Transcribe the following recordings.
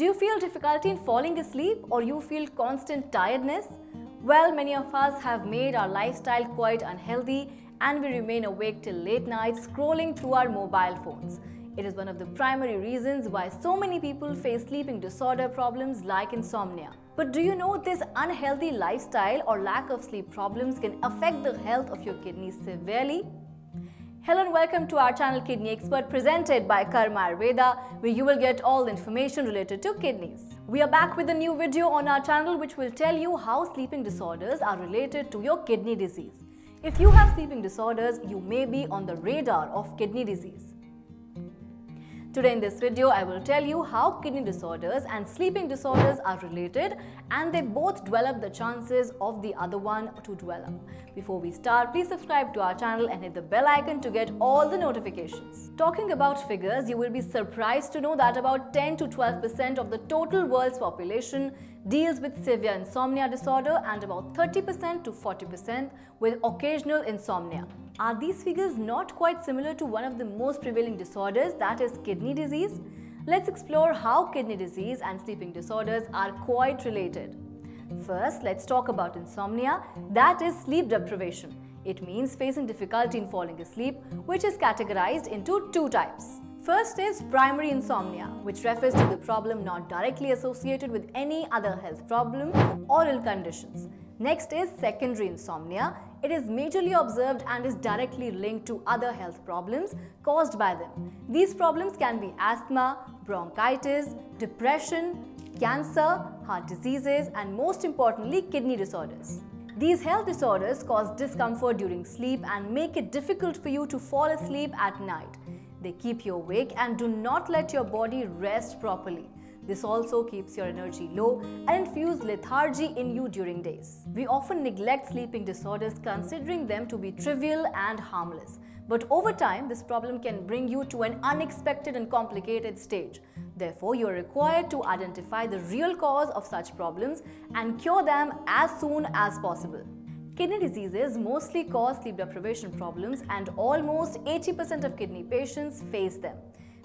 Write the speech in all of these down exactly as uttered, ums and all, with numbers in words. Do you feel difficulty in falling asleep or you feel constant tiredness? Well, many of us have made our lifestyle quite unhealthy and we remain awake till late nights scrolling through our mobile phones. It is one of the primary reasons why so many people face sleeping disorder problems like insomnia. But do you know this unhealthy lifestyle or lack of sleep problems can affect the health of your kidneys severely? Hello and welcome to our channel Kidney Expert presented by Karma Ayurveda, where you will get all the information related to kidneys. We are back with a new video on our channel which will tell you how sleeping disorders are related to your kidney disease. If you have sleeping disorders, you may be on the radar of kidney disease. Today in this video, I will tell you how kidney disorders and sleeping disorders are related and they both develop the chances of the other one to develop. Before we start, please subscribe to our channel and hit the bell icon to get all the notifications. Talking about figures, you will be surprised to know that about ten to twelve percent of the total world's population deals with severe insomnia disorder and about thirty percent to forty percent with occasional insomnia. Are these figures not quite similar to one of the most prevailing disorders, that is kidney disease? Let's explore how kidney disease and sleeping disorders are quite related. First, let's talk about insomnia, that is sleep deprivation. It means facing difficulty in falling asleep, which is categorized into two types. First is primary insomnia, which refers to the problem not directly associated with any other health problem or ill conditions. Next is secondary insomnia. It is majorly observed and is directly linked to other health problems caused by them. These problems can be asthma, bronchitis, depression, cancer, heart diseases, and most importantly, kidney disorders. These health disorders cause discomfort during sleep and make it difficult for you to fall asleep at night. They keep you awake and do not let your body rest properly. This also keeps your energy low and infuses lethargy in you during days. We often neglect sleeping disorders considering them to be trivial and harmless. But over time, this problem can bring you to an unexpected and complicated stage. Therefore, you are required to identify the real cause of such problems and cure them as soon as possible. Kidney diseases mostly cause sleep deprivation problems and almost eighty percent of kidney patients face them.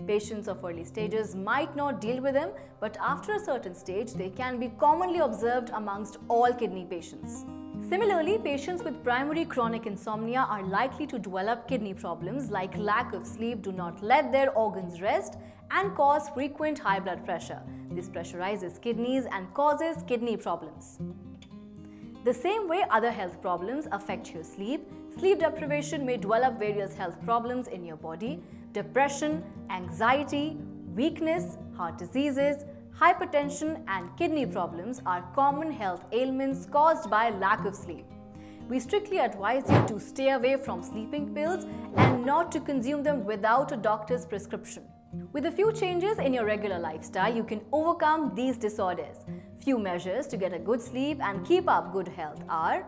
Patients of early stages might not deal with them, but after a certain stage, they can be commonly observed amongst all kidney patients. Similarly, patients with primary chronic insomnia are likely to develop kidney problems like lack of sleep, do not let their organs rest, and cause frequent high blood pressure. This pressurizes kidneys and causes kidney problems. The same way other health problems affect your sleep, sleep deprivation may develop various health problems in your body: depression, anxiety, weakness, heart diseases, hypertension, and kidney problems are common health ailments caused by lack of sleep. We strictly advise you to stay away from sleeping pills and not to consume them without a doctor's prescription. With a few changes in your regular lifestyle, you can overcome these disorders. Few measures to get a good sleep and keep up good health are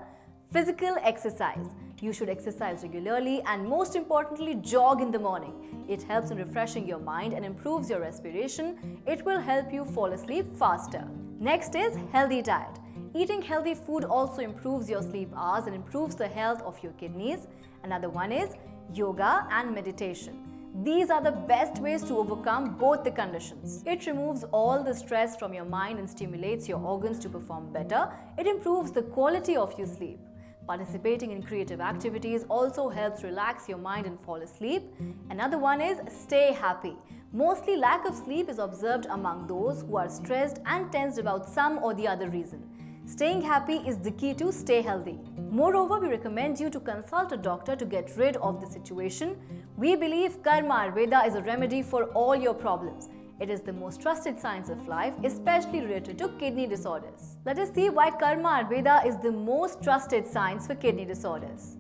physical exercise. You should exercise regularly and most importantly, jog in the morning. It helps in refreshing your mind and improves your respiration. It will help you fall asleep faster. Next is healthy diet. Eating healthy food also improves your sleep hours and improves the health of your kidneys. Another one is yoga and meditation. These are the best ways to overcome both the conditions. It removes all the stress from your mind and stimulates your organs to perform better. It improves the quality of your sleep. Participating in creative activities also helps relax your mind and fall asleep. Another one is stay happy. Mostly lack of sleep is observed among those who are stressed and tensed about some or the other reason. Staying happy is the key to stay healthy. Moreover, we recommend you to consult a doctor to get rid of the situation. We believe Karma Ayurveda is a remedy for all your problems. It is the most trusted science of life, especially related to kidney disorders. Let us see why Karma Ayurveda is the most trusted science for kidney disorders.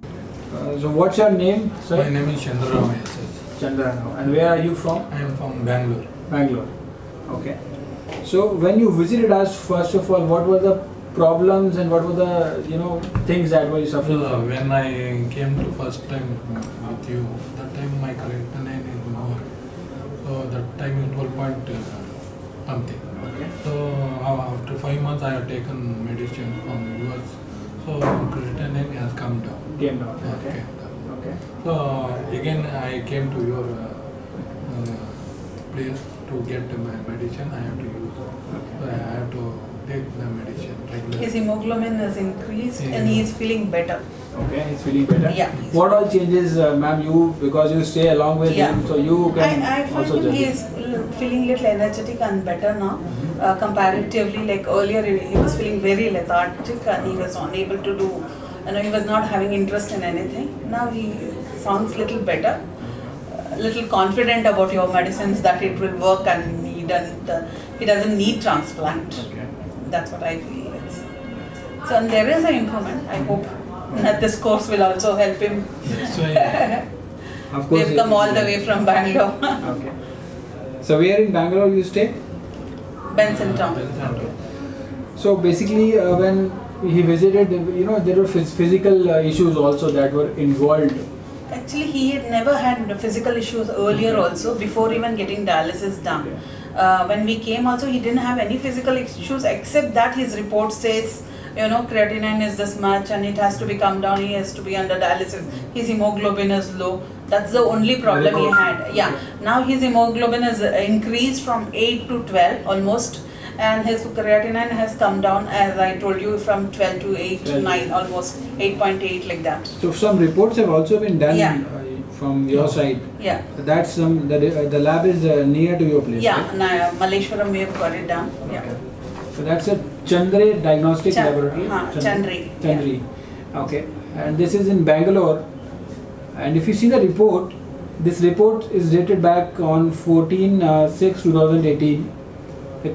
Uh, so what's your name, sir? My name is Chandra Rao. Yes, yes. Chandra Rao. And where are you from? I am from Bangalore. Bangalore. Okay. So when you visited us, first of all, what were the problems and what were the, you know, things that were you suffering no, from? When I came to first time with you, that time my creatinine is lower. So that time is twelve point something. Okay. So after five months I have taken medicine from the U S. So creatinine has come down. Came down. Yes, okay. Came down. Okay. So again I came to your uh, uh, place to get my medicine. I have to use his hemoglobin has increased, yeah, and he is feeling better. Okay, he's feeling better. Yeah. What all changes, uh, ma'am? You, because you stay along with yeah. him, so you can. I, I find also him he is feeling little energetic and better now, mm-hmm. uh, comparatively. Like earlier, he was feeling very lethargic and he was unable to do. You know, he was not having interest in anything. Now he sounds little better, uh, little confident about your medicines that it will work and he doesn't. Uh, he doesn't need transplant. Okay. That's what I feel. It's, so and there is an improvement. I hope. That this course will also help him. So, yeah. Of course, they've come all the way from Bangalore. Okay. So where in Bangalore you stay? Benson Town. Okay. So basically, uh, when he visited, you know, there were physical uh, issues also that were involved. Actually, he had never had physical issues earlier also, before even getting dialysis done. Okay. Uh, when we came also, he didn't have any physical issues except that his report says, you know, creatinine is this much and it has to be come down, he has to be under dialysis, his hemoglobin is low. That's the only problem he had. Yeah. Now his hemoglobin is increased from eight to twelve almost, and his creatinine has come down, as I told you, from twelve to eight to nine, almost eight point eight like that. So some reports have also been done. Yeah. From your side. Yeah. That's some, the, the lab is near to your place. Yeah, right? Malleshwaram we have got it done. Okay. Yeah. So that's a Chandra Diagnostic Chandra, Laboratory. Uh, Chandra. Chandra. Yeah. Okay. And this is in Bangalore. And if you see the report, this report is dated back on fourteen six two thousand eighteen. The,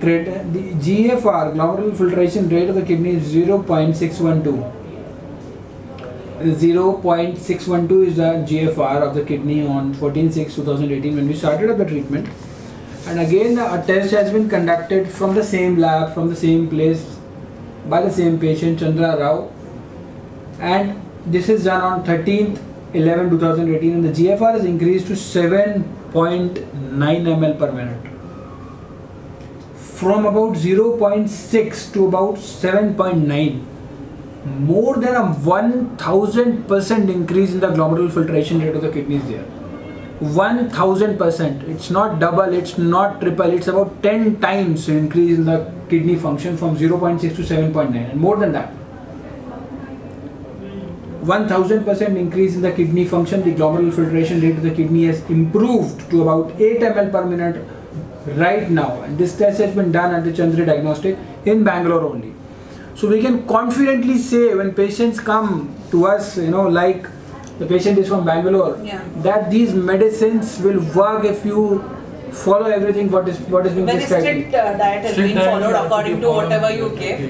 the G F R, glomerular filtration rate of the kidney, is zero point six one two. zero point six one two is the G F R of the kidney on fourteen six two thousand eighteen when we started up the treatment. And again a test has been conducted from the same lab, from the same place, by the same patient, Chandra Rao. And this is done on thirteenth eleven two thousand eighteen, and the G F R has increased to seven point nine milliliters per minute. From about zero point six to about seven point nine. More than a one thousand percent increase in the glomerular filtration rate of the kidneys there. one thousand percent. It's not double, it's not triple, it's about ten times increase in the kidney function from zero point six to seven point nine, and more than that. one thousand percent increase in the kidney function. The glomerular filtration rate of the kidney has improved to about eight milliliters per minute right now, and this test has been done at the Chandra Diagnostic in Bangalore only. So we can confidently say, when patients come to us, you know, like the patient is from Bangalore, yeah, that these medicines will work if you follow everything what is what is being prescribed. Very strict uh, diet has strict been followed according to whatever you give,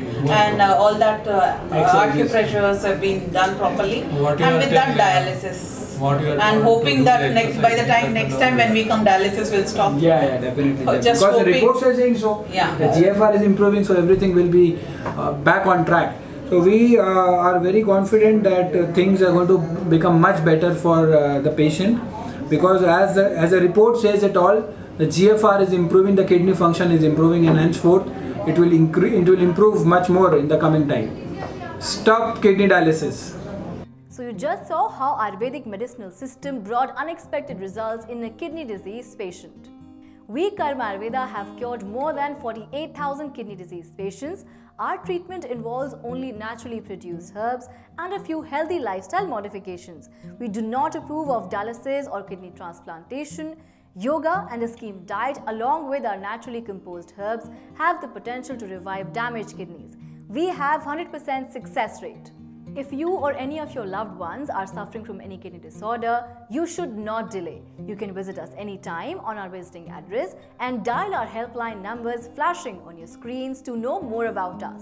and uh, all that uh, acupressures have been done properly, and with that dialysis, and hoping that next by the time next time when we come dialysis will stop. Yeah, yeah, definitely. Oh, just because hoping. The reports are saying so. Yeah. The G F R is improving, so everything will be uh, back on track. So we uh, are very confident that uh, things are going to become much better for uh, the patient, because as the, as the report says at all, the G F R is improving, the kidney function is improving, and henceforth it will increase, it will improve much more in the coming time. Stop kidney dialysis. So you just saw how Ayurvedic medicinal system brought unexpected results in a kidney disease patient. We Karma Ayurveda have cured more than forty-eight thousand kidney disease patients. Our treatment involves only naturally produced herbs and a few healthy lifestyle modifications. We do not approve of dialysis or kidney transplantation. Yoga and a scheme diet along with our naturally composed herbs have the potential to revive damaged kidneys. We have one hundred percent success rate. If you or any of your loved ones are suffering from any kidney disorder, you should not delay. You can visit us anytime on our visiting address and dial our helpline numbers flashing on your screens to know more about us.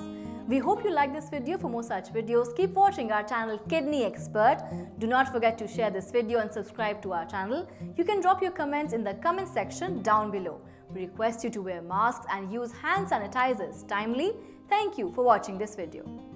We hope you like this video. For more such videos, keep watching our channel Kidney Expert. Do not forget to share this video and subscribe to our channel. You can drop your comments in the comment section down below. We request you to wear masks and use hand sanitizers timely. Thank you for watching this video.